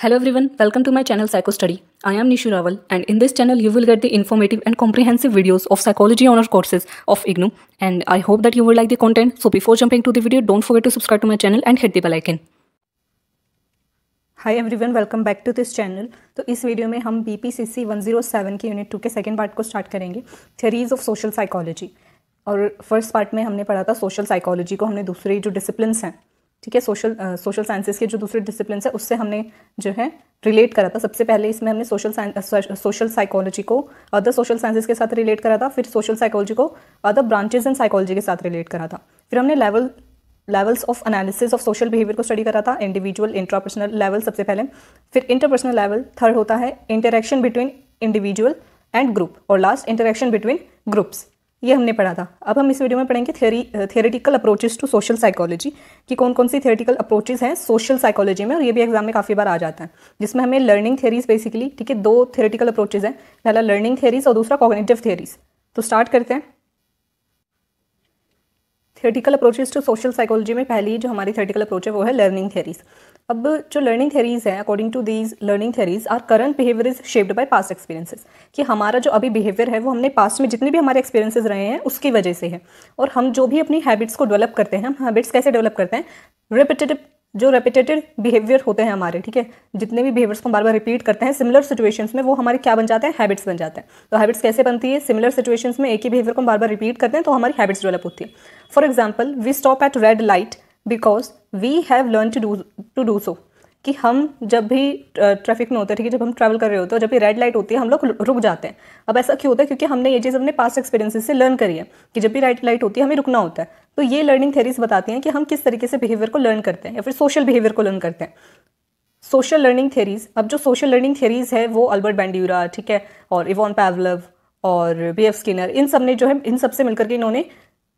Hello everyone, welcome to my channel Psyco Study. I am Nishu Raval and in this channel you will get the informative and comprehensive videos of psychology honor courses of Ignu and I hope that you will like the content. So before jumping to the video, don't forget to subscribe to my channel and hit the bell icon. Hi everyone, welcome back to this channel. तो इस video में हम बीपीसीसी 107 के unit 2 के second part को start करेंगे, theories of social psychology. और first part में हमने पढ़ा था सोशल साइकोलॉजी को, हमने दूसरे जो डिसिप्लिन्स हैं, ठीक है, सोशल साइंसेस के जो दूसरे डिसिप्लिन्स हैं उससे हमने जो है रिलेट करा था। सबसे पहले इसमें हमने सोशल साइकोलॉजी को अदर सोशल साइंसेस के साथ रिलेट करा था, फिर सोशल साइकोलॉजी को अदर ब्रांचेस इन साइकोलॉजी के साथ रिलेट करा था, फिर हमने levels of analysis of social behaviour को स्टडी करा था। इंडिविजुअल, इंट्रापर्सनल लेवल सबसे पहले, फिर इंटरपर्सनल लेवल, थर्ड होता है interaction between individual and group, और लास्ट इंटरेक्शन बिटवीन ग्रुप्स। ये हमने पढ़ा था। अब हम इस वीडियो में पढ़ेंगे theoretical approaches to social psychology, कि कौन कौन सी थ्योरेटिकल अप्रोचेस हैं सोशल साइकोलॉजी में, और ये भी एग्जाम में काफ़ी बार आ जाता है, जिसमें हमें लर्निंग थ्योरीज बेसिकली, ठीक है, दो थ्योरेटिकल अप्रोचेस हैं, पहला लर्निंग थ्योरीज और दूसरा कॉग्निटिव थ्योरीज। तो स्टार्ट करते हैं। Theoretical approaches to social psychology में पहली जो हमारी थ्योरेटिकल अप्रोच है वो है लर्निंग थ्योरीज। अब जो लर्निंग थ्योरीज हैं, according to these learning theories are current behaviour is shaped by past experiences, कि हमारा जो अभी बिहेवियर है वो हमने पास्ट में जितने भी हमारे एक्सपीरियंसेस रहे हैं उसकी वजह से है। और हम जो भी अपनी हैबिट्स को डेवलप करते हैं, हम हैबिट्स कैसे डेवलप करते हैं, रिपीटेड बिहेवियर होते हैं हमारे, ठीक है, जितने भी बिहेवियर्स को हम बार बार रिपीट करते हैं सिमिलर सिचुएशंस में, वो हमारे क्या बन जाते हैं, हैबिट्स बन जाते हैं। तो हैबिट्स कैसे बनती है, सिमिलर सिचुएशंस में एक ही बिहेवियर को हम बार बार रिपीट करते हैं तो हमारी हैबिट्स डेवलप होती है। For example, we stop at red light because we have learn to do so, कि हम जब भी ट्रैफिक में होते हैं, ठीक है, जब हम ट्रैवल कर रहे होते हैं, जब भी रेड लाइट होती है हम लोग रुक जाते हैं। अब ऐसा क्यों होता है, क्योंकि हमने ये चीज़ अपने पास्ट एक्सपीरियंसेस से लर्न करी है कि जब भी रेड लाइट होती है हमें रुकना होता है। तो ये लर्निंग थ्योरीज बताती हैं कि हम किस तरीके से बिहेवियर को लर्न करते हैं या फिर सोशल बिहेवियर को लर्न करते हैं। सोशल लर्निंग थ्योरीज, अब जो सोशल लर्निंग थ्योरीज है वो अल्बर्ट बैंडूरा, ठीक है, और इवान पावलोव और BF स्किनर, इन सब ने जो है, इन सब से मिलकर के इन्होंने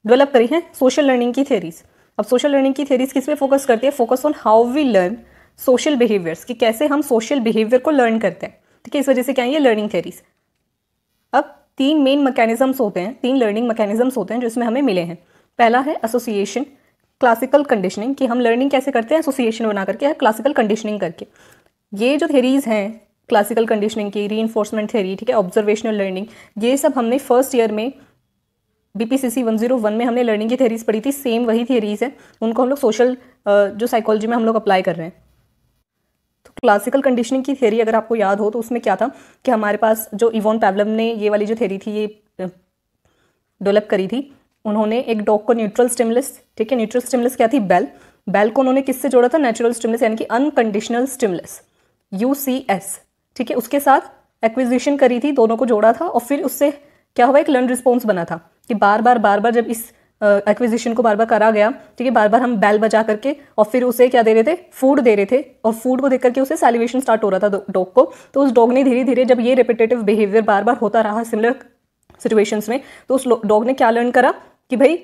डेवलप करी हैं सोशल लर्निंग की थ्योरीज। अब सोशल लर्निंग की थ्योरीज किस पे फोकस करती है, focus on how we learn social behaviours, कि कैसे हम सोशल बिहेवियर को लर्न करते हैं, ठीक है, इस वजह से क्या है ये लर्निंग थ्योरीज। अब तीन मेन मैकेनिज्म्स होते हैं, तीन लर्निंग मैकेनिज्म्स होते हैं जो इसमें हमें मिले हैं। पहला है एसोसिएशन, क्लासिकल कंडीशनिंग, कि हम लर्निंग कैसे करते हैं एसोसिएशन बना करके या क्लासिकल कंडीशनिंग करके। ये जो थेरीज हैं क्लासिकल कंडीशनिंग की, रीइंफोर्समेंट थेरी, ठीक है, ऑब्जर्वेशनल लर्निंग, ये सब हमने फर्स्ट ईयर में बीपीसीसी 101 में हमने लर्निंग की थेरीज पढ़ी थी। सेम वही थेरीज है, उनको हम लोग सोशल जो साइकोलॉजी में हम लोग अप्लाई कर रहे हैं। तो क्लासिकल कंडीशनिंग की थेरी अगर आपको याद हो तो उसमें क्या था कि हमारे पास जो इवान पावलोव ने ये वाली जो थेरी थी ये डेवलप करी थी, उन्होंने एक डॉग को न्यूट्रल स्टिमुलस, ठीक है, न्यूट्रल स्टिमुलस क्या थी, बेल को उन्होंने किससे जोड़ा था, नेचुरल स्टिमुलस, यानी कि अनकंडीशनल स्टिमुलस UCS, ठीक है, उसके साथ एक्विजिशन करी थी, दोनों को जोड़ा था और फिर उससे क्या हुआ, एक लर्न रिस्पॉन्स बना था कि बार बार जब इस एक्विजिशन को बार बार करा गया, ठीक है, बार बार हम बैल बजा करके और फिर उसे क्या दे रहे थे, फूड दे रहे थे, और फूड को देख करके उसे सैलिवेशन स्टार्ट हो रहा था डॉग को। तो उस डॉग ने धीरे धीरे जब ये रिपीटेटिव बिहेवियर बार बार होता रहा सिमिलर सिचुएशंस में, तो उस डॉग ने क्या लर्न करा कि भाई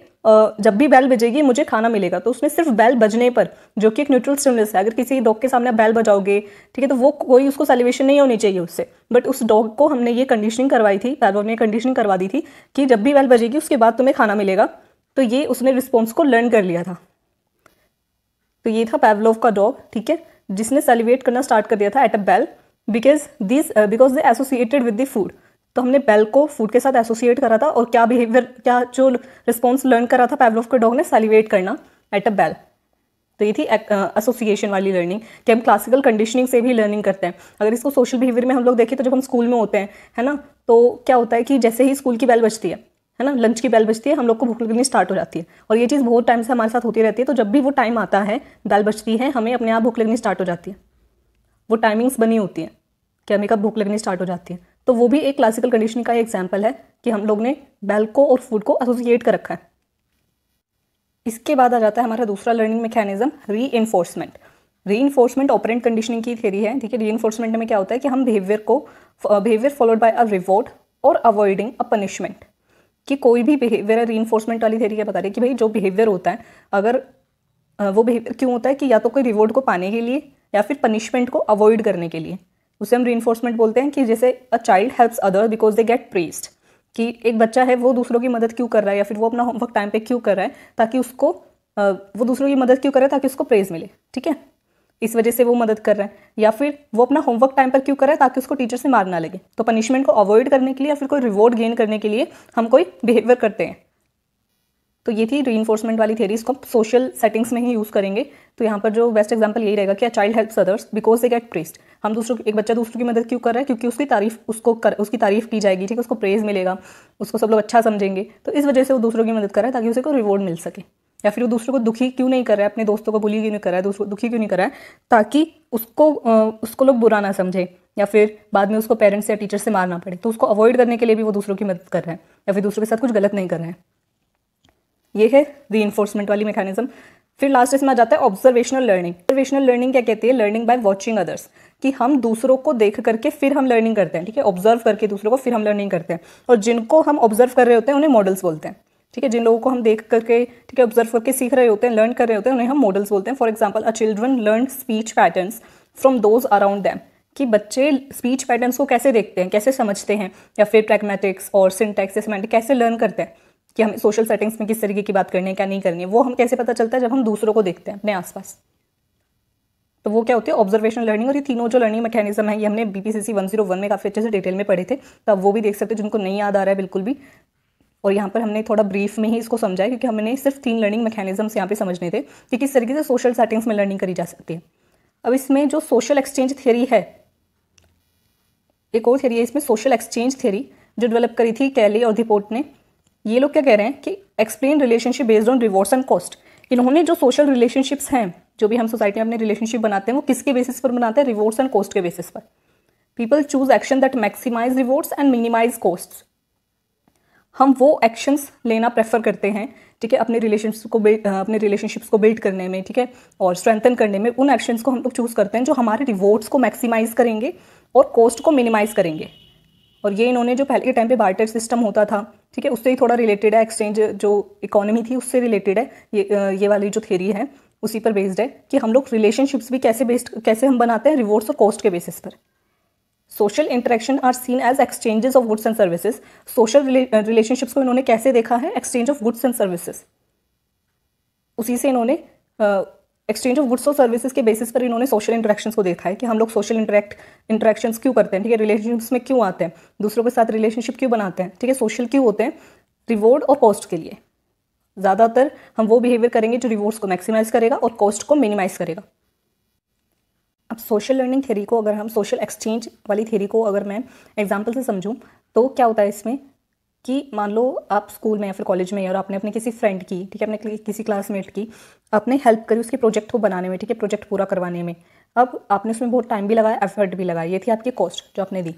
जब भी बैल बजेगी मुझे खाना मिलेगा। तो उसने सिर्फ बैल बजने पर, जो कि एक न्यूट्रल स्टिमुलस है, अगर किसी डॉग के सामने आप बैल बजाओगे, ठीक है, तो वो कोई उसको सैलिवेशन नहीं होनी चाहिए उससे, बट उस डॉग को हमने ये कंडीशनिंग करवाई थी, पावलोव ने कंडीशनिंग करवा दी थी कि जब भी बैल बजेगी उसके बाद तुम्हें खाना मिलेगा। तो ये उसने रिस्पॉन्स को लर्न कर लिया था। तो ये था पावलोव का डॉग, ठीक है, जिसने सैलिवेट करना स्टार्ट कर दिया था at a bell because they associated with the food. तो हमने बैल को फूड के साथ एसोसिएट करा था और क्या बिहेवियर, क्या जो रिस्पॉन्स लर्न करा था पावलोव के डॉग ने, सैलिवेट करना एट अ बैल। तो ये थी एसोसिएशन वाली लर्निंग, कि हम क्लासिकल कंडीशनिंग से भी लर्निंग करते हैं। अगर इसको सोशल बिहेवियर में हम लोग देखें तो जब हम स्कूल में होते हैं, है ना, तो क्या होता है कि जैसे ही स्कूल की बैल बजती है ना, लंच की बैल बजती है, हम लोग को भूख लगनी स्टार्ट हो जाती है, और ये चीज़ बहुत टाइम से हमारे साथ होती रहती है। तो जब भी वो टाइम आता है, बैल बजती है, हमें अपने आप भूख लगनी स्टार्ट हो जाती है, वो टाइमिंग्स बनी होती हैं कि हमें कब भूख लगनी स्टार्ट हो जाती है। तो वो भी एक क्लासिकल कंडीशनिंग का एग्जाम्पल है कि हम लोग ने बैल को और फूड को एसोसिएट कर रखा है। इसके बाद आ जाता है हमारा दूसरा learning mechanism, reinforcement. Reinforcement operant conditioning की थ्योरी है, ठीक है। रीइंफोर्समेंट में क्या होता है कि हम behaviour followed by a reward और अवॉइडिंग अ पनिशमेंट, कि कोई भी बिहेवियर है। रीइंफोर्समेंट वाली थ्योरी क्या बता रही है कि भाई जो बिहेवियर होता है, अगर वो बिहेवियर क्यों होता है, कि या तो कोई रिवॉर्ड को पाने के लिए या फिर पनिशमेंट को अवॉइड करने के लिए, उसे हम रीइंफोर्समेंट बोलते हैं। कि जैसे a child helps other because they get praised, कि एक बच्चा है वो दूसरों की मदद क्यों कर रहा है या फिर वो अपना होमवर्क टाइम पे क्यों कर रहा है, ताकि उसको वो दूसरों की मदद क्यों कर रहा है, ताकि उसको प्रेज मिले, ठीक है। इस वजह से वो मदद कर रहा है, या फिर वो अपना होमवर्क टाइम पर क्यों कर रहा है, ताकि उसको टीचर से मार ना लगे। तो पनिशमेंट को अवॉइड करने के लिए या फिर कोई रिवॉर्ड गेन करने के लिए हम कोई बिहेवियर करते हैं। तो ये थी रीइंफोर्समेंट वाली थ्योरी, इसको सोशल सेटिंग्स में ही यूज़ करेंगे। तो यहाँ पर जो बेस्ट एग्जांपल यही रहेगा कि child helps others because they get praised. हम दूसरों, एक बच्चा दूसरों की मदद क्यों कर रहा है, क्योंकि उसकी तारीफ की जाएगी, ठीक है, उसको प्रेज मिलेगा, उसको सब लोग अच्छा समझेंगे, तो इस वजह से वो दूसरों की मदद कर रहा है ताकि उसे को रिवॉर्ड मिल सके। या फिर वो दूसरों को दुखी क्यों नहीं कर रहा है, अपने दोस्तों को बुली क्यों नहीं कर रहा है, दूसरों को दुखी क्यों नहीं कर रहा है, ताकि उसको लोग बुरा ना समझे या फिर बाद में उसको पेरेंट्स या टीचर से मार ना पड़े। तो उसको अवॉइड करने के लिए भी वो दूसरों की मदद कर रहा है या फिर दूसरों के साथ कुछ गलत नहीं कर रहा है। ये है रीइंफोर्समेंट वाली मैकेनिज्म। फिर लास्ट इसमें आ जाता है ऑब्जर्वेशनल लर्निंग। ऑब्जर्वेशनल लर्निंग क्या कहती है? लर्निंग बाय वॉचिंग अदर्स, कि हम दूसरों को देख करके फिर हम लर्निंग करते हैं, ठीक है, ऑब्जर्व करके दूसरों को फिर हम लर्निंग करते हैं। और जिनको हम ऑब्जर्व कर रहे होते हैं उन्हें मॉडल्स बोलते हैं, ठीक है, जिन लोगों को हम देख करके, ठीक है, ऑब्जर्व करके सीख रहे होते हैं, लर्न कर रहे होते हैं, उन्हें हम मॉडल्स बोलते हैं। For example, a children learn speech patterns from those around them, कि बच्चे स्पीच पैटर्न्स को कैसे देखते हैं, कैसे समझते हैं, या फिर प्रैग्मेटिक्स और सिंटैक्स सेमेंटिक्स कैसे लर्न करते हैं, कि हमें सोशल सेटिंग्स में किस तरीके की बात करनी है क्या नहीं करनी है, वो हम कैसे पता चलता है जब हम दूसरों को देखते हैं अपने आसपास। तो वो क्या होती है ऑब्जर्वेशनल लर्निंग। और ये तीनों जो लर्निंग मैकेनिज्म है ये हमने बीपीसीसी 101 में काफ़ी अच्छे से डिटेल में पढ़े थे, तो आप वो भी देख सकते हैं जिनको नहीं याद आ रहा है बिल्कुल भी। और यहाँ पर हमने थोड़ा ब्रीफ में ही इसको समझा है, क्योंकि हमने सिर्फ 3 लर्निंग मैकेनिज्म्स यहाँ पे समझने थे कि किस तरीके से सोशल सेटिंग्स में लर्निंग करी जा सकती है। अब इसमें जो सोशल एक्सचेंज थ्योरी है, एक और थ्योरी है इसमें सोशल एक्सचेंज थ्योरी, जो डेवलप करी थी कैली और डीपोर्ट ने। ये लोग क्या कह रहे हैं कि explain relationship based on rewards and cost. इन्होंने जो सोशल रिलेशनशिप्स हैं, जो भी हम सोसाइटी में अपने रिलेशनशिप बनाते हैं, वो किसके बेसिस पर बनाते हैं? रिवॉर्ड्स एंड कॉस्ट के बेसिस पर। People choose action that maximise rewards and minimise cost. हम वो एक्शंस लेना प्रेफर करते हैं, ठीक है, अपने रिलेशनशिप्स को बिल्ड करने में, ठीक है, और स्ट्रेंथन करने में। उन एक्शंस को हम लोग चूज़ करते हैं जो हमारे रिवॉर्ड्स को मैक्सिमाइज करेंगे और कॉस्ट को मिनिमाइज करेंगे। और ये इन्होंने जो पहले के टाइम पे बार्टर सिस्टम होता था, ठीक है, उससे ही थोड़ा रिलेटेड है, एक्सचेंज जो इकोनॉमी थी उससे रिलेटेड है, ये वाली जो थ्योरी है उसी पर बेस्ड है, कि हम लोग रिलेशनशिप्स भी कैसे हम बनाते हैं रिवॉर्ड्स और कॉस्ट के बेसिस पर। Social interaction are seen as exchanges of goods and services. Social relationships को इन्होंने कैसे देखा है? Exchange of goods and services. उसी से इन्होंने एक्सचेंज ऑफ गुड्स और सर्विसेज के बेसिस पर इन्होंने सोशल इंटरेक्शंस को देखा है, कि हम लोग सोशल इंटरेक्शंस क्यों करते हैं, ठीक है, रिलेशनशिप्स में क्यों आते हैं, दूसरों के साथ रिलेशनशिप क्यों बनाते हैं, ठीक है, सोशल क्यों होते हैं, रिवॉर्ड और कॉस्ट के लिए। ज़्यादातर हम वो बिहेवियर करेंगे जो रिवॉर्ड्स को मैक्सिमाइज करेगा और कॉस्ट को मिनिमाइज करेगा। अब सोशल लर्निंग थ्योरी को अगर हम सोशल एक्सचेंज वाली थ्योरी को अगर मैं एग्जाम्पल से समझूँ तो क्या होता है इसमें, कि मान लो आप स्कूल में या फिर कॉलेज में और आपने अपने किसी फ्रेंड की, ठीक है, अपने किसी क्लासमेट की आपने हेल्प करी उसके प्रोजेक्ट को बनाने में, ठीक है, प्रोजेक्ट पूरा करवाने में। अब आपने उसमें बहुत टाइम भी लगाया, एफर्ट भी लगाया, ये थी आपकी कॉस्ट जो आपने दी,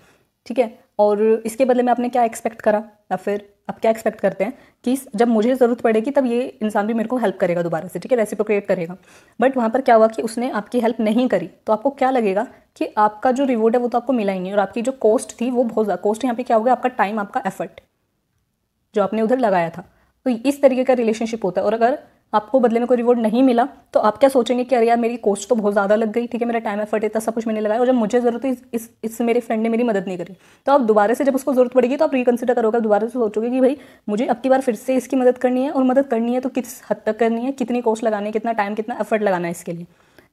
ठीक है, और इसके बदले में आपने क्या एक्सपेक्ट करा, या फिर आप क्या एक्सपेक्ट करते हैं कि जब मुझे ज़रूरत पड़ेगी तब ये इंसान भी मेरे को हेल्प करेगा दोबारा से, ठीक है, रेसिप्रोकेट करेगा। बट वहाँ पर क्या हुआ कि उसने आपकी हेल्प नहीं करी, तो आपको क्या लगेगा कि आपका जो रिवॉर्ड है वो तो आपको मिला ही नहीं, और आपकी जो कॉस्ट थी वो बहुत ज़्यादा, कॉस्ट यहाँ पर क्या होगा, आपका टाइम, आपका एफर्ट जो आपने उधर लगाया था। तो इस तरीके का रिलेशनशिप होता है। और अगर आपको बदले में कोई रिवॉर्ड नहीं मिला तो आप क्या सोचेंगे कि अरे यार मेरी कॉस्ट तो बहुत ज़्यादा लग गई, ठीक है, मेरा टाइम एफर्ट इतना सब कुछ मैंने लगाया, और जब मुझे ज़रूरत है इस मेरे फ्रेंड ने मेरी मदद नहीं करी। तो आप दोबारा से जब उसको ज़रूरत पड़ेगी तो आप रिकन्सिडर करोगे, दोबारा से सोचोगे कि भाई मुझे अब की बार फिर से इसकी मदद करनी है, और मदद करनी है तो किस हद तक करनी है, कितनी कॉस्ट लगानी है, कितना टाइम, कितना एफर्ट लगाना है इसके लिए,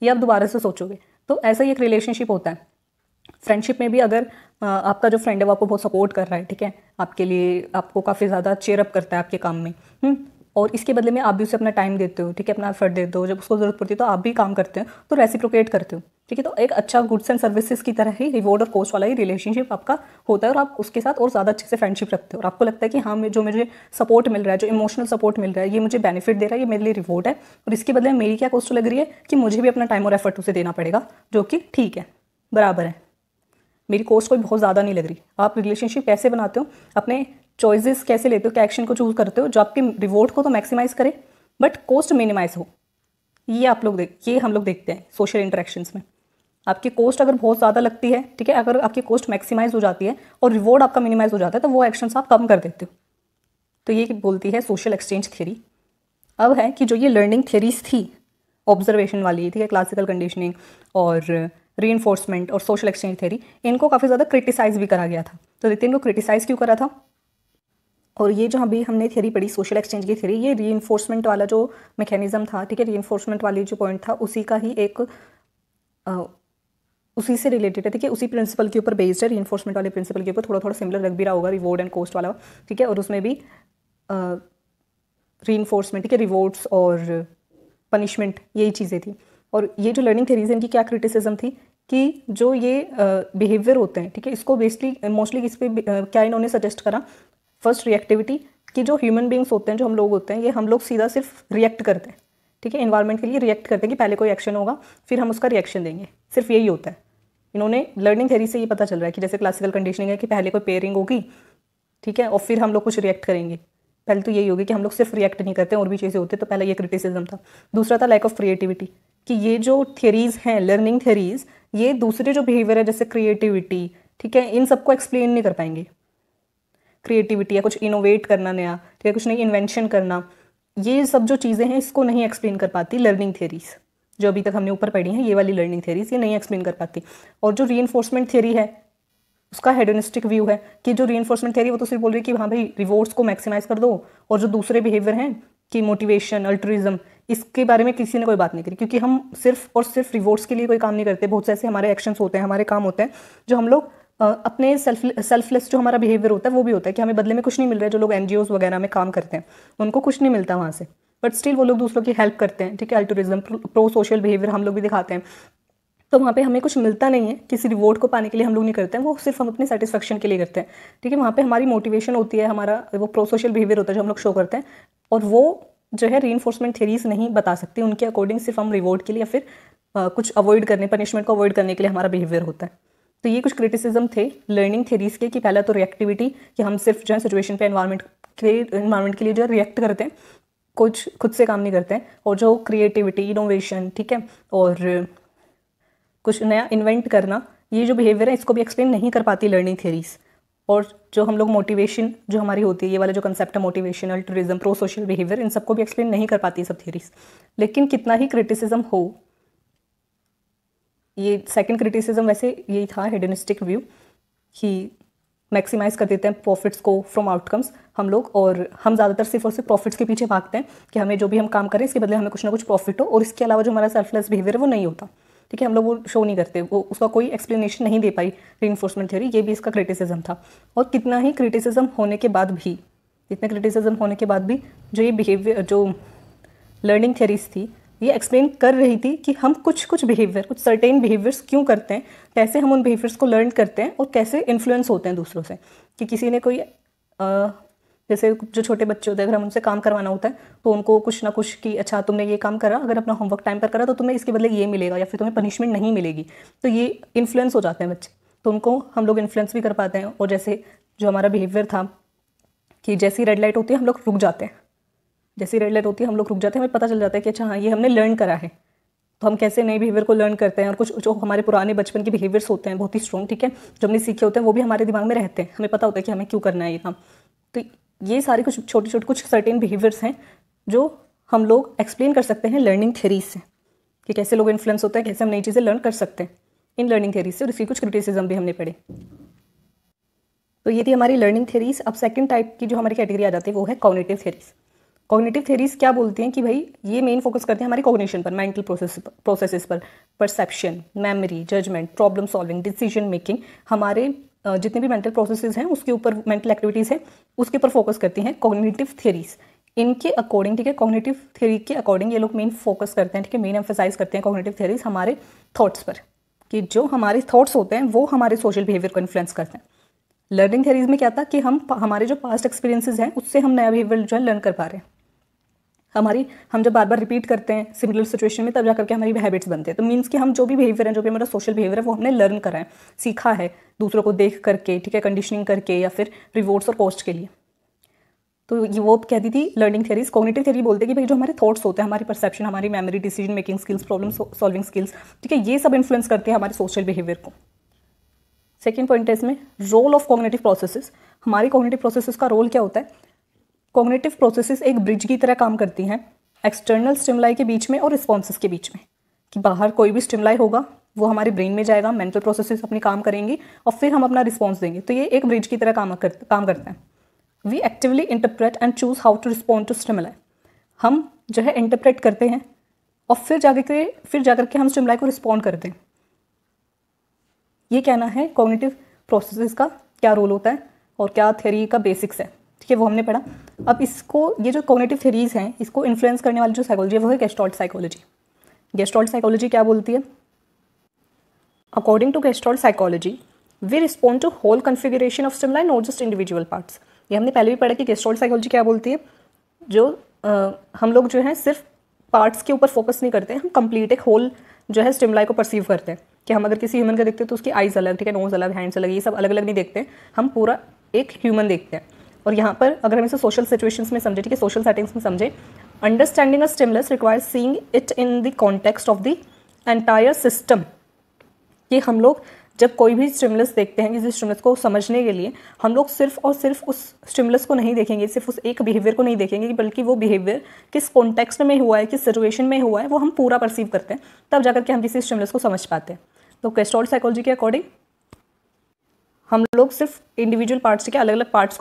ये आप दोबारा से सोचोगे। तो ऐसा ही एक रिलेशनशिप होता है। फ्रेंडशिप में भी अगर आपका जो फ्रेंड है वो आपको बहुत सपोर्ट कर रहा है, ठीक है, आपके लिए आपको काफ़ी ज़्यादा चेयरअप करता है आपके काम में, और इसके बदले में आप भी उसे अपना टाइम देते हो, ठीक है, अपना एफर्ट देते हो, जब उसको ज़रूरत पड़ती है तो आप भी काम करते हो, तो रेसिप्रोकेट करते हो, ठीक है। तो एक अच्छा गुड्स एंड सर्विसेज की तरह ही रिवॉर्ड और कॉस्ट वाला ही रिलेशनशिप आपका होता है, और आप उसके साथ और ज़्यादा अच्छे से फ्रेंडशिप रखते हो, और आपको लगता है कि हाँ जो मुझे सपोर्ट मिल रहा है, जो इमोशनल सपोर्ट मिल रहा है, ये मुझे बेनिफिट दे रहा है, ये मेरे लिए रिवॉर्ड है, और इसके बदले में मेरी क्या कॉस्ट लग रही है कि मुझे भी अपना टाइम और एफर्ट उसे देना पड़ेगा, जो कि ठीक है, बराबर है, मेरी कॉस्ट कोई बहुत ज़्यादा नहीं लग रही। आप रिलेशनशिप कैसे बनाते हो, अपने चॉइसेस कैसे लेते हो, क्या एक्शन को चूज करते हो जो आपके रिवॉर्ड को तो मैक्सिमाइज करे बट कॉस्ट मिनिमाइज हो, ये हम लोग देखते हैं सोशल इंटरेक्शंस में। आपकी कॉस्ट अगर बहुत ज़्यादा लगती है, ठीक है, अगर आपकी कॉस्ट मैक्सिमाइज हो जाती है और रिवॉर्ड आपका मिनिमाइज हो जाता है तो वो एक्शंस आप कम कर देते हो। तो ये बोलती है सोशल एक्सचेंज थ्योरी। अब है कि जो ये लर्निंग थ्योरीज थी ऑब्जर्वेशन वाली, ठीक है, क्लासिकल कंडीशनिंग और रीइंफोर्समेंट और सोशल एक्सचेंज थ्योरी, इनको काफ़ी ज़्यादा क्रिटिसाइज़ भी करा गया था। तो देखते हैं इनको क्रिटिसाइज़ क्यों करा था। और ये जो अभी हमने थ्योरी पढ़ी सोशल एक्सचेंज की थ्योरी, ये रीइंफोर्समेंट वाला जो मैकेनिज्म था, ठीक है, रीइंफोर्समेंट वाली जो पॉइंट था उसी का ही एक उसी से रिलेटेड है, ठीक है, उसी प्रिंसिपल के ऊपर बेस्ड है, रीइंफोर्समेंट वाले प्रिंसिपल के ऊपर, थोड़ा थोड़ा सिमिलर लग भी रहा होगा रिवॉर्ड एंड कोस्ट वाला, ठीक है, और उसमें भी रीइंफोर्समेंट, ठीक है, रिवॉर्ड्स और पनिशमेंट यही चीज़ें थी। और ये जो लर्निंग थेरीज इनकी क्या क्रिटिसिज्म थी कि जो ये बिहेवियर होते हैं, ठीक है, इसको बेसिकली मोस्टली इस पर क्या इन्होंने सजेस्ट करा, फर्स्ट रिएक्टिविटी, कि जो ह्यूमन बींग्स होते हैं, जो हम लोग होते हैं, ये हम लोग सीधा सिर्फ रिएक्ट करते हैं, ठीक है, एनवायरनमेंट के लिए रिएक्ट करते हैं कि पहले कोई एक्शन होगा फिर हम उसका रिएक्शन देंगे, सिर्फ यही होता है। इन्होंने लर्निंग थेरी से ये पता चल रहा है कि जैसे क्लासिकल कंडीशनिंग है कि पहले कोई पेयरिंग होगी, ठीक है, और फिर हम लोग कुछ रिएक्ट करेंगे, पहले तो यही होगी कि हम लोग सिर्फ रिएक्ट नहीं करते और भी चीज़ें होती है, तो पहला ये क्रिटिसिज्म था। दूसरा था लैक ऑफ क्रिएटिविटी, कि ये जो थियरीज़ हैं लर्निंग थेरीज़, ये दूसरे जो बिहेवियर है जैसे क्रिएटिविटी, ठीक है, इन सबको एक्सप्लेन नहीं कर पाएंगे। क्रिएटिविटी या कुछ इनोवेट करना नया, ठीक है, कुछ नई इन्वेंशन करना, ये सब जो चीज़ें हैं इसको नहीं एक्सप्लेन कर पाती लर्निंग थेरीज़, जो अभी तक हमने ऊपर पढ़ी हैं ये वाली लर्निंग थेरीज़ ये नहीं एक्सप्लेन कर पाती। और जो रीइंफोर्समेंट थ्योरी है उसका हेडोनिस्टिक व्यू है कि जो रीइंफोर्समेंट थ्योरी वो तो सिर्फ बोल रही है कि हाँ भाई रिवॉर्ड्स को मैक्सिमाइज कर दो, और जो दूसरे बिहेवियर हैं कि मोटिवेशन, अल्ट्रिज्म, इसके बारे में किसी ने कोई बात नहीं करी, क्योंकि हम सिर्फ और सिर्फ रिवॉर्ड्स के लिए कोई काम नहीं करते। बहुत से ऐसे हमारे एक्शंस होते हैं, हमारे काम होते हैं जो हम लोग अपने सेल्फलेस जो हमारा बिहेवियर होता है वो भी होता है कि हमें बदले में कुछ नहीं मिल रहा है। जो लोग NGOs वगैरह में काम करते हैं उनको कुछ नहीं मिलता वहाँ से, बट स्टिल वो लोग दूसरों की हेल्प करते हैं, ठीक है, अल्ट्रिज्म, प्रो सोशल बिहेवियर हम लोग भी दिखाते हैं, तो वहाँ पे हमें कुछ मिलता नहीं है, किसी रिवॉर्ड को पाने के लिए हम लोग नहीं करते हैं, वो सिर्फ हम अपने सेटिस्फेक्शन के लिए करते हैं, ठीक है। वहाँ पे हमारी मोटिवेशन होती है, हमारा वो प्रो सोशल बिहेवियर होता है जो हम लोग शो करते हैं, और वो जो है रीइंफोर्समेंट थ्योरीज नहीं बता सकती। उनके अकॉर्डिंग सिर्फ हम रिवॉर्ड के लिए या फिर कुछ अवॉइड करने, पनिशमेंट को अवॉइड करने के लिए हमारा बिहेवियर होता है। तो ये कुछ क्रिटिसिज्म थे लर्निंग थ्योरीज के, कि पहला तो रिएक्टिविटी, कि हम सिर्फ जो है सिचुएशन पे एनवायरनमेंट के लिए जो है रिएक्ट करते हैं, कुछ खुद से काम नहीं करते हैं। और जो क्रिएटिविटी, इनोवेशन, ठीक है, और कुछ नया इन्वेंट करना, ये जो बिहेवियर है इसको भी एक्सप्लेन नहीं कर पाती लर्निंग थेरीज। और जो हम लोग मोटिवेशन जो हमारी होती है, ये वाला जो कंसेप्ट है motivational, tourism, pro social behaviour, इन सबको भी एक्सप्लेन नहीं कर पाती सब थेरीज। लेकिन कितना ही क्रिटिसिज्म हो, ये सेकंड क्रिटिसिज्म वैसे यही था हेडोनिस्टिक व्यू, कि मैक्सिमाइज़ कर देते हैं प्रॉफिट्स को फ्रॉम आउटकम्स हम लोग, और हम ज़्यादातर सिर्फ और सिर्फ प्रॉफिट्स के पीछे भागते हैं कि हमें जो भी हम काम करें इसके बदले हमें कुछ ना कुछ प्रॉफिट हो, और इसके अलावा जो हमारा सेल्फलेस बिहेवियर है वो नहीं होता, ठीक है, हम लोग वो शो नहीं करते, वो उसका कोई एक्सप्लेनेशन नहीं दे पाई रीइंफोर्समेंट थ्योरी। ये भी इसका क्रिटिसिज्म था। और कितना ही क्रिटिसिज्म होने के बाद भी, इतने क्रिटिसिज्म होने के बाद भी जो ये बिहेवियर, जो लर्निंग थ्योरीज थी, ये एक्सप्लेन कर रही थी कि हम कुछ बिहेवियर, कुछ सर्टेन बिहेवियर्स क्यों करते हैं, कैसे हम उन बिहेवियर्स को लर्न करते हैं और कैसे इन्फ्लुएंस होते हैं दूसरों से। कि किसी ने कोई जैसे जो छोटे बच्चे होते हैं, अगर हम उनसे काम करवाना होता है तो उनको कुछ ना कुछ कि अच्छा तुमने ये काम करा, अगर अपना होमवर्क टाइम पर करा तो तुम्हें इसके बदले ये मिलेगा या फिर तुम्हें पनिशमेंट नहीं मिलेगी, तो ये इन्फ्लुएंस हो जाते हैं बच्चे, तो उनको हम लोग इन्फ्लुएंस भी कर पाते हैं। और जैसे जो हमारा बिहेवियर था कि जैसी रेड लाइट होती है हम लोग रुक जाते हैं, जैसी रेड लाइट होती है हम लोग रुक जाते हैं, हमें पता चल जाता है कि अच्छा हाँ ये हमने लर्न करा है, तो हम कैसे नए बिहेवियर को लर्न करते हैं। और कुछ जो हमारे पुराने बचपन के बिहेवियर्स होते हैं बहुत ही स्ट्रॉन्ग, ठीक है, जो हमने सीखे होते हैं वो भी हमारे दिमाग में रहते हैं, हमें पता होता है कि हमें क्यों करना है ये काम। तो ये सारे कुछ छोटे छोटे कुछ सर्टेन बिहेवियर्स हैं जो हम लोग एक्सप्लेन कर सकते हैं लर्निंग थेरीज से, कि कैसे लोग इन्फ्लुएंस होता है, कैसे हम नई चीज़ें लर्न कर सकते हैं इन लर्निंग थेरीज से, और इसकी कुछ क्रिटिसिज्म भी हमने पढ़े। तो ये थी हमारी लर्निंग थेरीज। अब सेकेंड टाइप की जो हमारी कैटेगरी आ जाती है वो है कॉग्निटिव थेरीज। कॉग्निटिव थेरीज क्या बोलती हैं कि भाई ये मेन फोकस करते हैं हमारी कॉग्निशन पर, मेंटल प्रोसेसेस पर, perception, memory, judgement, problem solving, decision making, हमारे जितने भी मेंटल प्रोसेसेस हैं उसके ऊपर, मेंटल एक्टिविटीज़ हैं उसके ऊपर फोकस करती हैं कॉग्निटिव थेरीज। इनके अकॉर्डिंग, ठीक है, कॉग्निटिव थेरी के अकॉर्डिंग ये लोग मेन फोकस करते हैं, ठीक है, मेन एम्फेसाइज करते हैं कॉग्निटिव थेरीज हमारे थॉट्स पर, कि जो हमारे थॉट्स होते हैं वो हमारे सोशल बिहेवियर को इन्फ्लुएंस करते हैं। लर्निंग थेरीज में क्या था कि हम हमारे जो पास्ट एक्सपीरियंसेस हैं उससे हम नया बिहेवियर जो है लर्न कर पा रहे हैं। हम जब बार बार रिपीट करते हैं सिमिलर सिचुएशन में तब जाकर के हमारी हैबिट्स बनते हैं। तो मीन्स कि हम जो भी बिहेवियर है, जो भी हमारा सोशल बिहेवियर है वो हमने लर्न करा है, सीखा है दूसरों को देख करके, ठीक है, कंडीशनिंग करके या फिर रिवॉर्ड्स और कॉस्ट के लिए। तो ये वो कहती थी लर्निंग थेरीज। कॉग्निटिव थेरी बोलते हैं कि भाई जो हमारे थॉट्स होते हैं, हमारी परसेप्शन, हमारी memory, decision making skills, problem solving skills, ठीक है, ये सब इन्फ्लुएंस करते हैं हमारे सोशल बिहेवियर को। सेकेंड पॉइंट है इसमें रोल ऑफ कॉग्निटिव प्रोसेसेस। हमारी कॉग्निटिव प्रोसेसेस का रोल क्या होता है? कॉग्निटिव प्रोसेसेस एक ब्रिज की तरह काम करती हैं एक्सटर्नल स्टिमुलाई के बीच में और रिस्पॉन्सेस के बीच में, कि बाहर कोई भी स्टिमुलाई होगा वो हमारे ब्रेन में जाएगा, मेंटल प्रोसेसेस अपनी काम करेंगी और फिर हम अपना रिस्पॉन्स देंगे। तो ये एक ब्रिज की तरह काम करता है। We actively interpret and choose how to respond to stimuli. हम जो है इंटरप्रेट करते हैं और फिर जाकर के हम स्टिमुलाई को रिस्पॉन्ड करते हैं। ये कहना है कॉग्निटिव प्रोसेसेस का क्या रोल होता है और क्या थ्योरी का बेसिक्स है, ठीक है, वो हमने पढ़ा। अब इसको, ये जो कॉग्निटिव थ्योरीज हैं, इसको इन्फ्लुएंस करने वाली जो साइकोलॉजी है वो है गेस्टाल्ट साइकोलॉजी। गेस्टाल्ट साइकोलॉजी क्या बोलती है? According to Gestalt psychology we respond to whole configuration of stimuli, not just individual parts. ये हमने पहले भी पढ़ा कि गेस्टाल्ट साइकोलॉजी क्या बोलती है, जो हम लोग जो है सिर्फ पार्ट्स के ऊपर फोकस नहीं करते, हम कंप्लीट एक होल जो है स्टिमुलाई को परसीव करते हैं। कि हम अगर किसी ह्यूमन का देखते हैं तो उसकी आइज़ अलग, ठीक है, नोज़ अलग, हैंड्स अलग, ये सब अलग अलग नहीं देखते, हम पूरा एक ह्यूमन देखते हैं। और यहाँ पर अगर हम इसे सोशल सिचुएशंस में समझे, ठीक है, सोशल सेटिंग्स में समझे, understanding a stimulus requires seeing it in the context of the entire system. कि हम लोग जब कोई भी स्टिमुलस देखते हैं, किसी स्टिमुलस को समझने के लिए हम लोग सिर्फ और सिर्फ उस स्टिमुलस को नहीं देखेंगे, सिर्फ उस एक बिहेवियर को नहीं देखेंगे, बल्कि वो बिहेवियर किस कॉन्टेक्स्ट में हुआ है, किस सिचुएशन में हुआ है, वो हम पूरा परसीव करते हैं, तब जाकर के हम किसी स्टिमुलस को समझ पाते हैं। तो गेस्टाल्ट साइकोलॉजी के अकॉर्डिंग हम लोग सिर्फ इंडिविजुअल पार्ट्स के अलग अलग पार्ट्स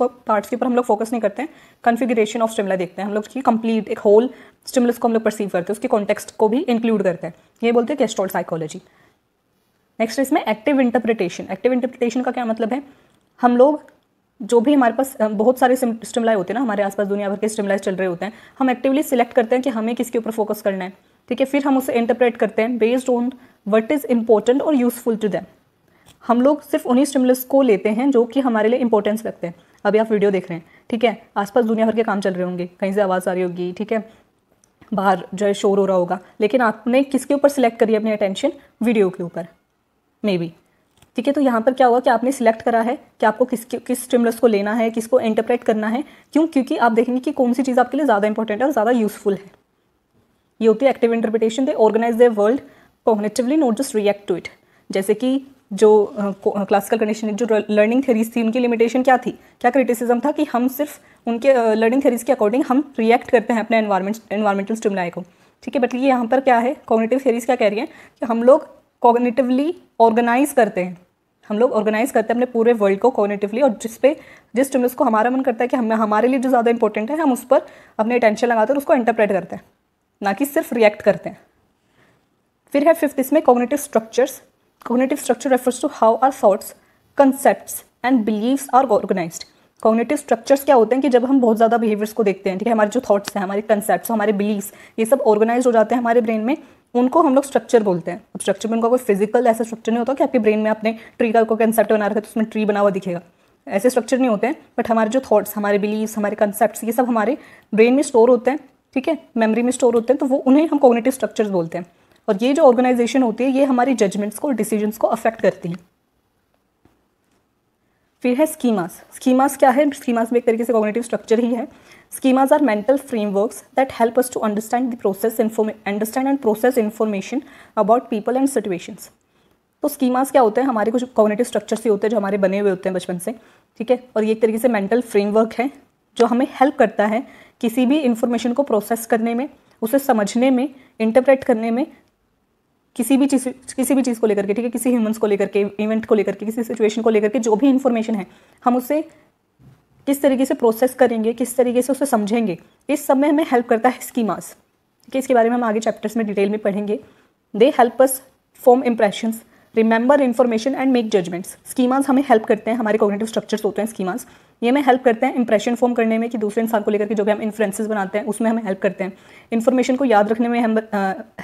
के ऊपर हम लोग फोकस नहीं करते हैं, कन्फिगरेशन ऑफ स्टिमुलस देखते हैं हम लोग, की कंप्लीट एक होल स्टिमुलस को हम लोग परसीव करते हैं, उसके कॉन्टेक्स्ट को भी इंक्लूड करते हैं, ये बोलते हैं गेस्टाल्ट साइकोलॉजी। नेक्स्ट इसमें एक्टिव इंटरप्रिटेशन। एक्टिव इंटरप्रिटेशन का क्या मतलब है? हम लोग जो भी हमारे पास बहुत सारे स्टिमुलाई होते हैं ना, हमारे आसपास दुनिया भर के स्टिमुलाई चल रहे होते हैं, हम एक्टिवली सिलेक्ट करते हैं कि हमें किसके ऊपर फोकस करना है, ठीक है, फिर हम उसे इंटरप्रेट करते हैं based on what is important और यूजफुल टू देम। हम लोग सिर्फ उन्हीं स्टिमुलस को लेते हैं जो कि हमारे लिए इंपॉर्टेंस रखते हैं। अभी आप वीडियो देख रहे हैं, ठीक है, आसपास दुनिया भर के काम चल रहे होंगे, कहीं से आवाज़ आ रही होगी, ठीक है, बाहर जो है शोर हो रहा होगा, लेकिन आपने किसके ऊपर सिलेक्ट करी अपनी अटेंशन? वीडियो के ऊपर मे बी, ठीक है। तो यहाँ पर क्या हुआ कि आपने सिलेक्ट करा है कि आपको किस स्टिमुलस को लेना है, किसको इंटरप्रेट करना है, क्योंकि आप देखेंगे कि कौन सी चीज़ आपके लिए ज़्यादा इंपॉर्टेंट है और ज़्यादा यूजफुल है। ये होती है active interpretation. They organise their world cognitively, not just react to it. जैसे कि जो क्लासिकल कंडीशनिंग जो लर्निंग थ्योरीज थी, उनकी लिमिटेशन क्या थी, क्या क्रिटिसिज्म था कि हम सिर्फ उनके लर्निंग थ्योरीज के अकॉर्डिंग हम रिएक्ट करते हैं अपने एनवायरमेंटल स्टिमुलाई को, ठीक है। बट ये यहाँ पर क्या है, कॉग्निटिव थ्योरीज क्या कह रही है कि हम लोग कॉग्निटिवली ऑर्गेनाइज करते हैं, हम लोग ऑर्गेनाइज करते हैं अपने पूरे वर्ल्ड को कॉग्निटिवली, और जिस स्टिमुलस को हमारा मन करता है कि हमारे लिए जो ज़्यादा इंपॉर्टेंट है, हम उस पर अपने अटेंशन लगाते हैं और उसको इंटरप्रेट करते हैं, ना कि सिर्फ रिएक्ट करते हैं। फिर है फिफ्थ इसमें cognitive structures. Cognitive structure refers to how are thoughts, concepts and beliefs are organised. Cognitive structures क्या होते हैं कि जब हम बहुत ज़्यादा बिहेवियर्स को देखते हैं, ठीक है, हमारे जो थॉट्स हैं, हमारे कंसेप्ट्स, हमारे बिलीव्स, ये सब ऑर्गेनाइज हो जाते हैं हमारे ब्रेन में, उनको हम लोग स्ट्रक्चर बोलते हैं। अब स्ट्रक्चर में उनका कोई फिजिकल ऐसा स्ट्रक्चर नहीं होता कि आपके ब्रेन में आपने ट्री का कोई कंसेप्ट बना रखा है तो उसमें ट्री बना हुआ दिखेगा, ऐसे स्ट्रक्चर नहीं होते हैं। बट हमारे जो थॉट्स, हमारे बिलीव्स, हमारे कंसेप्ट्स, ये सब हमारे ब्रेन में स्टोर होते हैं, ठीक है, मेमोरी में स्टोर होते हैं, तो वो उन्हें हम कॉग्निटिव स्ट्रक्चर्स बोलते हैं। और ये जो ऑर्गेनाइजेशन होती है, ये हमारी जजमेंट्स को, डिसीजंस को अफेक्ट करती है। फिर है स्कीमास। स्कीमास क्या है? स्कीमास भी एक तरीके से कॉग्निटिव स्ट्रक्चर ही है। Schemas are mental frameworks that help us to understand and process information about people and situations. तो स्कीमास क्या होते हैं? हमारे कुछ कॉग्निटिव स्ट्रक्चर्स ही होते हैं जो हमारे बने हुए होते हैं बचपन से, ठीक है, और ये एक तरीके से मेंटल फ्रेमवर्क है जो हमें हेल्प करता है किसी भी इन्फॉर्मेशन को प्रोसेस करने में, उसे समझने में, इंटरप्रेट करने में, किसी भी चीज़ को लेकर के, ठीक है, किसी ह्यूमंस को लेकर के, इवेंट को लेकर के, किसी सिचुएशन को लेकर के, जो भी इन्फॉर्मेशन है हम उसे किस तरीके से प्रोसेस करेंगे, किस तरीके से उसे समझेंगे, इस सब में हमें हेल्प करता है स्कीमास, ठीक है। इसके बारे में हम आगे चैप्टर्स में डिटेल में पढ़ेंगे। They help us form impressions, remember information and make judgements. Schemas हमें हेल्प करते हैं, हमारे कॉग्निटिव स्ट्रक्चर्स होते हैं स्कीमास, ये हमें हेल्प करते हैं इंप्रेशन फॉर्म करने में, कि दूसरे इंसान को लेकर के जो भी हम इन्फ्रेंसेस बनाते हैं उसमें हमें हेल्प करते हैं, इन्फॉर्मेशन को याद रखने में हम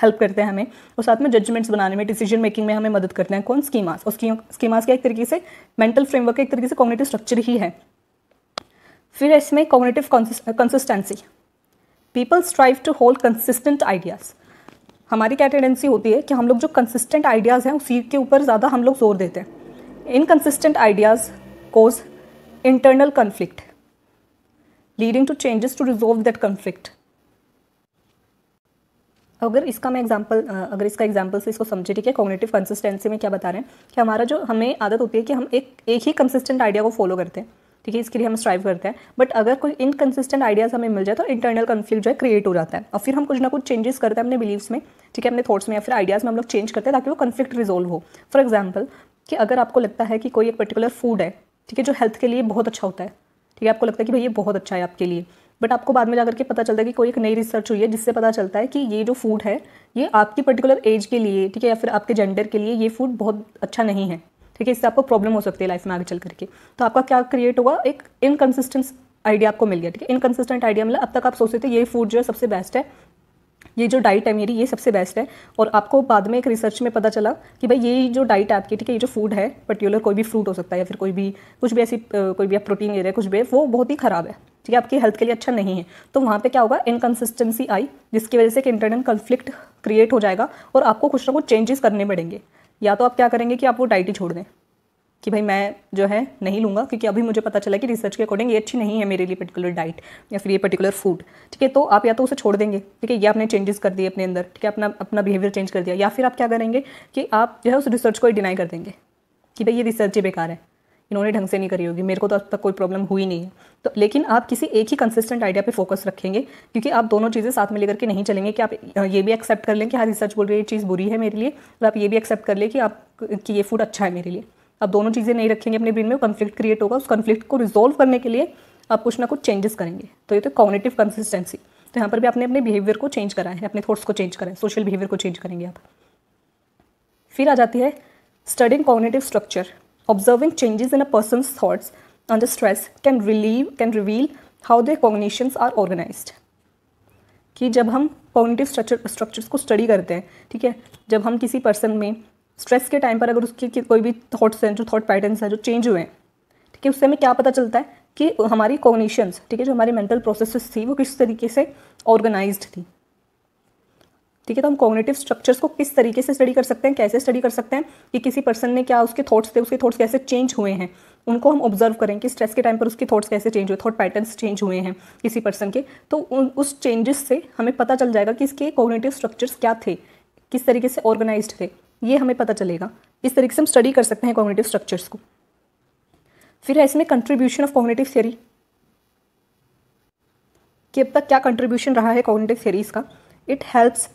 हेल्प करते हैं हमें, और साथ में जजमेंट्स बनाने में, डिसीजन मेकिंग में हमें मदद करते हैं। कौन? स्कीमास। और स्कीमास का एक तरीके से मेंटल फ्रेमवर्क का एक तरीके से कॉग्निटिव स्ट्रक्चर ही है। फिर इसमें cognitive consistency. People strive to hold consistent ideas. हमारी क्या टेंडेंसी होती है कि हम लोग जो कंसिस्टेंट आइडियाज़ हैं उसी के ऊपर ज़्यादा हम लोग जोर देते हैं। Inconsistent ideas cause internal conflict leading to changes to resolve that conflict. अगर इसका एग्जाम्पल से इसको समझे, ठीक है, कॉग्निटिव कंसिस्टेंसी में क्या बता रहे हैं कि हमारा जो हमें आदत होती है कि हम एक ही कंसिस्टेंट आइडिया को फॉलो करते हैं, ठीक है, इसके लिए हम स्ट्राइव करते हैं, बट अगर कोई इनकंसिस्टेंट आइडियाज़ हमें मिल जाए तो इंटरनल कन्फ्लिक्ट जो है क्रिएट हो जाता है, और फिर हम कुछ ना कुछ चेंजेस करते हैं अपने बिलीव्स में, ठीक है, अपने थॉट्स में या फिर आइडियाज़ में हम लोग चेंज करते हैं ताकि वो कन्फ्लिक्ट रिजोल्व हो। फॉर एग्जाम्पल कि अगर आपको लगता है कि कोई एक पर्टिकुलर फूड है, ठीक है, जो हेल्थ के लिए बहुत अच्छा होता है, ठीक है, आपको लगता है कि भाई ये बहुत अच्छा है आपके लिए, बट आपको बाद में जाकर के पता चलता है कि कोई एक नई रिसर्च हुई है जिससे पता चलता है कि ये जो फूड है ये आपकी पर्टिकुलर एज के लिए, ठीक है, या फिर आपके जेंडर के लिए ये फूड बहुत अच्छा नहीं है, ठीक है, इससे आपको प्रॉब्लम हो सकती है लाइफ में आगे चल करके। तो आपका क्या क्रिएट हुआ, एक इनकन्सिस्टेंट आइडिया आपको मिल गया। ठीक है, इनकन्सिस्टेंट आइडिया मिला। अब तक आप सोचते थे ये फूड जो है सबसे बेस्ट है, ये जो डाइट है मेरी ये सबसे बेस्ट है, और आपको बाद में एक रिसर्च में पता चला कि भाई ये जो डाइट आपकी, ठीक है, ये जो फूड है पर्टिकुलर कोई भी फ्रूट हो सकता है या फिर कुछ भी ऐसी कोई भी आप प्रोटीन ले रहे हैं कुछ भी, वो बहुत ही ख़राब है, ठीक है, आपकी हेल्थ के लिए अच्छा नहीं है। तो वहाँ पे क्या होगा, इनकन्सिस्टेंसी आई, जिसकी वजह से एक इंटरनल कन्फ्लिक्ट क्रिएट हो जाएगा और आपको कुछ ना कुछ चेंजेस करने पड़ेंगे। या तो आप क्या करेंगे कि आप वो डाइट ही छोड़ दें कि भाई मैं जो है नहीं लूँगा क्योंकि अभी मुझे पता चला कि रिसर्च के अकॉर्डिंग ये अच्छी नहीं है मेरे लिए पर्टिकुलर डाइट या फिर ये पर्टिकुलर फूड, ठीक है, तो आप या तो उसे छोड़ देंगे, ठीक है, या आपने चेंजेस कर दिए अपने अंदर, ठीक है, अपना बिहेवियर चेंज कर दिया, या फिर आप क्या करेंगे कि आप जो है उस रिसर्च को ही डिनाई कर देंगे कि भाई ये रिसर्च ही बेकार है, इन्होंने ढंग से नहीं करी होगी, मेरे को तो अब तक कोई प्रॉब्लम हुई नहीं है। तो लेकिन आप किसी एक ही कंसिस्टेंट आइडिया पे फोकस रखेंगे क्योंकि आप दोनों चीज़ें साथ में लेकर के नहीं चलेंगे कि आप ये भी एक्सेप्ट कर लें कि हाँ रिसर्च बोल रही है ये चीज़ बुरी है मेरे लिए, और आप ये भी एक्सेप्ट कर लें कि ये फूड अच्छा है मेरे लिए। आप दोनों चीज़ें नहीं रखेंगे अपने ब्रेन में, कॉन्फ्लिक्ट क्रिएट होगा। उस कॉन्फ्लिक्ट को रिजोल्व करने के लिए आप कुछ ना कुछ चेंजेस करेंगे। तो ये तो कॉग्निटिव कंसिस्टेंसी। तो यहाँ पर भी आपने अपने बिहेवियर को चेंज करा है, अपने थॉट्स को चेंज करा है, सोशल बिहेवियर को चेंज करेंगे आप। फिर आ जाती है studying cognitive structure. Observing changes in a person's thoughts under stress can reveal how their cognitions are organised. कि जब हम कॉग्निटिव स्ट्रक्चर्स को स्टडी करते हैं, ठीक है, जब हम किसी पर्सन में स्ट्रेस के टाइम पर अगर उसके कोई भी थॉट्स हैं, जो थॉट पैटर्न्स हैं जो चेंज हुए हैं, ठीक है, उससे हमें क्या पता चलता है कि हमारी कॉग्निशंस, ठीक है, जो हमारी मेंटल प्रोसेसेस थी वो किस तरीके से ऑर्गेनाइज्ड थी। ठीक है, तो हम कॉग्निटिव स्ट्रक्चर्स को किस तरीके से स्टडी कर सकते हैं, कैसे स्टडी कर सकते हैं कि किसी पर्सन ने क्या उसके थॉट्स थे, उसके थॉट्स कैसे चेंज हुए हैं, उनको हम ऑब्जर्व करें कि स्ट्रेस के टाइम पर उसके थॉट्स कैसे चेंज हुए, थॉट पैटर्न्स चेंज हुए हैं किसी पर्सन के। तो उस चेंजेस से हमें पता चल जाएगा कि इसके कॉग्निटिव स्ट्रक्चर्स क्या थे, किस तरीके से ऑर्गेनाइज्ड थे, ये हमें पता चलेगा। इस तरीके से हम स्टडी कर सकते हैं कॉग्निटिव स्ट्रक्चर्स को। फिर है इसमें कंट्रीब्यूशन ऑफ कॉग्निटिव थ्योरी कि अब तक क्या कंट्रीब्यूशन रहा है कॉग्निटिव थ्योरीज का। It helps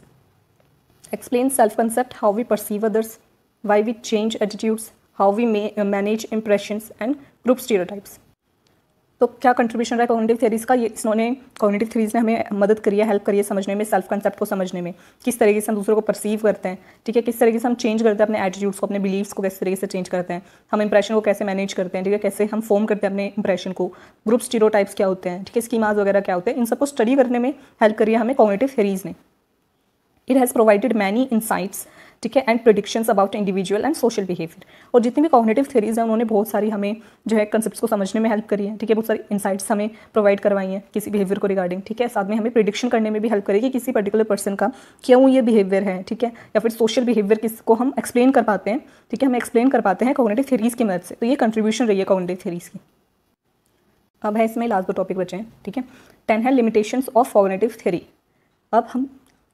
explain self concept, how we perceive others, why we change attitudes, how we manage impressions and group stereotypes. तो क्या कंट्रीब्यूशन रहा है कॉग्निटिव थ्योरीज का, ये इन्होंने कॉग्निटिव थ्योरीज ने हमें मदद करी है, हेल्प करी है समझने में, सेल्फ कंसेप्ट को समझने में, किस तरीके से हम दूसरों को परसीव करते हैं, ठीक है, किस तरीके से हम चेंज करते हैं अपने एटीट्यूड्स को, अपने बिलीव्स को किस तरीके से चेंज करते हैं, हम इंप्रेशन को कैसे मैनेज करते हैं, ठीक है, कैसे हम फॉर्म करते हैं अपने इंप्रेशन को, ग्रुप स्टीरियोटाइप्स क्या होते हैं, ठीक है, स्कीमाज वगैरह क्या होते हैं, इन सबको स्टडी करने में हेल्प करी है हमें कॉग्निटिव थ्योरीज ने। It has provided many insights, ठीक है, and predictions about individual and social behaviour. और जितनी भी कॉग्निटिव थ्योरीज हैं उन्होंने बहुत सारी हमें जो है कंसेप्ट्स को समझने में हेल्प करी है, ठीक है, बहुत सारी इंसाइट्स हमें प्रोवाइड करवाई हैं किसी बिहेवियर को रिगार्डिंग, ठीक है, साथ में हमें प्रेडिक्शन करने में भी हेल्प करेगी किसी पर्टिकुलर पर्सन का क्यों ये बिहेवियर है, ठीक है, या फिर सोशल बिहेवियर किसको हम एक्सप्लेन कर पाते हैं, ठीक है, हम एक्सप्लेन कर पाते हैं कॉग्निटिव थ्योरीज की मदद से। तो ये कंट्रीब्यूशन रही है कॉग्निटिव थ्योरीज की। अब है इसमें लास्ट दो टॉपिक बचे हैं, ठीक है, 10 है लिमिटेशंस ऑफ कॉग्निटिव थ्योरी। अब हम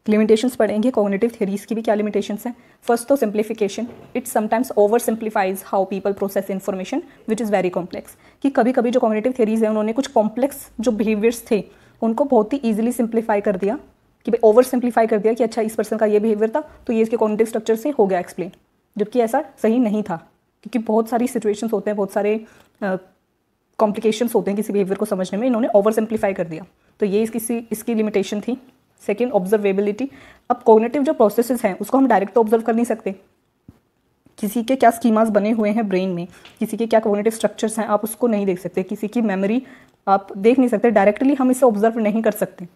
लिमिटेशंस पढ़ेंगे कॉग्निटिव थ्योरीज की भी क्या लिमिटेशंस हैं। फर्स्ट तो simplification, it sometimes over simplifies how people process information which is very complex. कि कभी कभी जो कॉग्निटिव थ्योरीज हैं उन्होंने कुछ कॉम्प्लेक्स जो बिहेवियर्स थे उनको बहुत ही ईजिली सिंप्लीफाई कर दिया कि भाई ओवर सिंप्लीफाई कर दिया कि अच्छा इस पर्सन का ये बिहेवियर था तो ये इसके कॉग्निटिव स्ट्रक्चर से हो गया एक्सप्लेन, जबकि ऐसा सही नहीं था क्योंकि बहुत सारी सिचुएशंस होते हैं, बहुत सारे कॉम्प्लिकेशंस होते हैं किसी बिहेवियर को समझने में, इन्होंने ओवर सिंप्लीफाई कर दिया। तो ये इसकी लिमिटेशन थी। सेकेंड ऑब्जर्वेबिलिटी, अब कॉग्निटिव जो प्रोसेसेस हैं उसको हम डायरेक्ट तो ऑब्जर्व कर नहीं सकते, किसी के क्या स्कीमास बने हुए हैं ब्रेन में, किसी के क्या कॉग्निटिव स्ट्रक्चर्स हैं आप उसको नहीं देख सकते, किसी की मेमोरी आप देख नहीं सकते डायरेक्टली, हम इसे ऑब्जर्व नहीं कर सकते।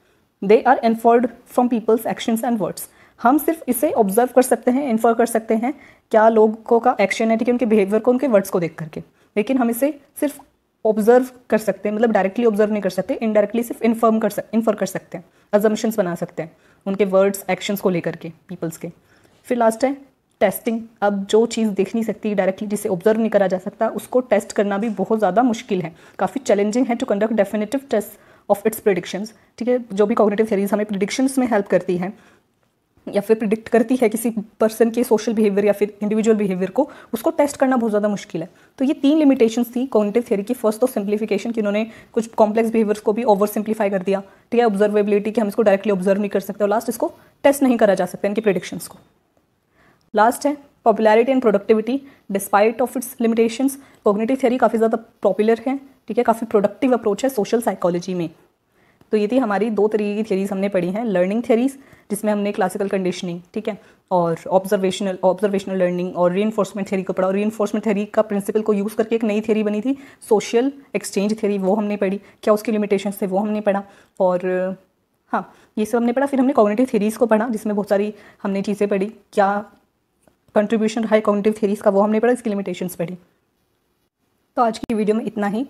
They are inferred from people's actions and words. हम सिर्फ इसे ऑब्जर्व कर सकते हैं, इन्फर कर सकते हैं क्या लोगों का एक्शन है, ठीक है, उनके बिहेवियर को, उनके वर्ड्स को देख करके, लेकिन हम इसे सिर्फ ऑब्जर्व कर सकते हैं, मतलब डायरेक्टली ऑब्जर्व नहीं कर सकते, इनडायरेक्टली सिर्फ इन्फर कर सकते हैं, अजम्पशंस बना सकते हैं उनके वर्ड्स एक्शंस को लेकर के पीपल्स के। फिर लास्ट है टेस्टिंग। अब जो चीज़ देख नहीं सकती डायरेक्टली, जिसे ऑब्जर्व नहीं करा जा सकता, उसको टेस्ट करना भी बहुत ज़्यादा मुश्किल है, काफ़ी चैलेंजिंग है to conduct definitive test of its predictions, ठीक है। जो भी कॉग्निटिव थ्योरीज हमें प्रेडिक्शंस में हेल्प करती है या फिर प्रिडिक्ट करती है किसी पर्सन के सोशल बिहेवियर या फिर इंडिविजुअल बिहेवियर को, उसको टेस्ट करना बहुत ज़्यादा मुश्किल है। तो ये तीन लिमिटेशंस थी कॉग्निटिव थ्योरी की। फर्स्ट तो सिंप्लीफिकेशन कि उन्होंने कुछ कॉम्प्लेक्स बिहेवियर्स को भी ओवर सिंप्लीफाई कर दिया, ठीक है, ऑब्जर्वेबिलिटी कि हम इसको डायरेक्टली ऑब्जर्व नहीं कर सकते, और लास्ट इसको टेस्ट नहीं करा जा सकता इनकी प्रिडिक्शंस को। लास्ट है popularity and productivity. Despite of its limitations cognitive theory काफ़ी ज़्यादा पॉपुलर है, ठीक है, काफ़ी प्रोडक्टिव अप्रोच है सोशल साइकोलॉजी में। तो ये थी हमारी दो तरीके की थियरीज हमने पढ़ी हैं, लर्निंग थियरीज जिसमें हमने क्लासिकल कंडीशनिंग, ठीक है, और ऑब्जर्वेशनल लर्निंग और रीइंफोर्समेंट थियरी को पढ़ा। और रीइंफोर्समेंट थियरी का प्रिंसिपल को यूज़ करके एक नई थियरी बनी थी सोशल एक्सचेंज थियरी, वो हमने पढ़ी, क्या उसके लिमिटेशंस थे वो हमने पढ़ा। और हाँ, ये सब हमने पढ़ा। फिर हमने कॉग्निटिव थियरीज़ को पढ़ा जिसमें बहुत सारी हमने चीज़ें पढ़ी, क्या कंट्रीब्यूशन रहा है कॉग्निटिव थियरीज़ का वो हमने पढ़ा, इसकी लिमिटेशंस पढ़ी। तो आज की वीडियो में इतना ही,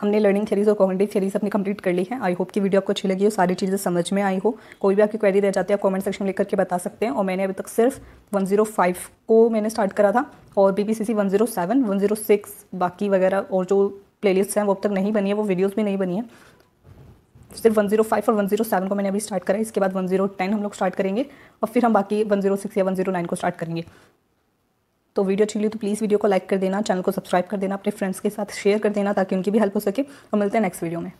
हमने लर्निंग थ्योरीज और कॉग्निटिव थ्योरीज अपनी कंप्लीट कर ली है। आई होप कि वीडियो आपको अच्छी लगी हो, सारी चीज़ें समझ में आई हो। कोई भी आपकी क्वेरी रह जाती है आप कमेंट सेक्शन में लिख करके बता सकते हैं। और मैंने अभी तक सिर्फ 105 को मैंने स्टार्ट करा था और बीपीसीसी 107, 106 बाकी वगैरह और जो प्लेलिस्ट हैं वो अब तक नहीं बनी है, वो वीडियोज़ भी नहीं बनी है। सिर्फ 105 और 107 को मैंने अभी स्टार्ट करा है, इसके बाद 110 हम लोग स्टार्ट करेंगे और फिर हम बाकी 106 या 109 को स्टार्ट करेंगे। तो वीडियो अच्छी लगी तो प्लीज़ वीडियो को लाइक कर देना, चैनल को सब्सक्राइब कर देना, अपने फ्रेंड्स के साथ शेयर कर देना ताकि उनकी भी हेल्प हो सके। और मिलते हैं नेक्स्ट वीडियो में।